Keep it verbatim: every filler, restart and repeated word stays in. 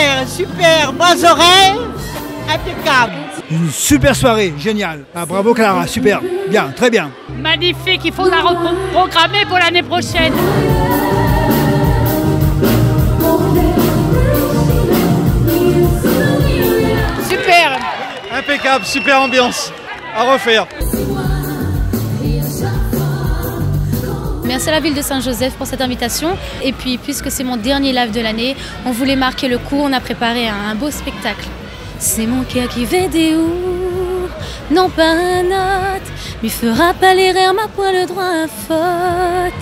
Super, super, bonnes oreilles, impeccable. Une super soirée, génial. Ah, bravo Clara, super, bien, très bien. Magnifique, il faut la reprogrammer pour l'année prochaine. Super. Impeccable, super ambiance, à refaire. Merci à la ville de Saint-Joseph pour cette invitation. Et puis, puisque c'est mon dernier live de l'année, on voulait marquer le coup, on a préparé un, un beau spectacle. C'est mon cœur qui vidéo, non pas un autre, lui fera pas l'erreur, ma poil droit à faute.